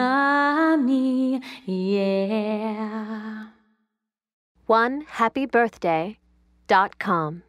on me, yeah. 1HappyBirthday.com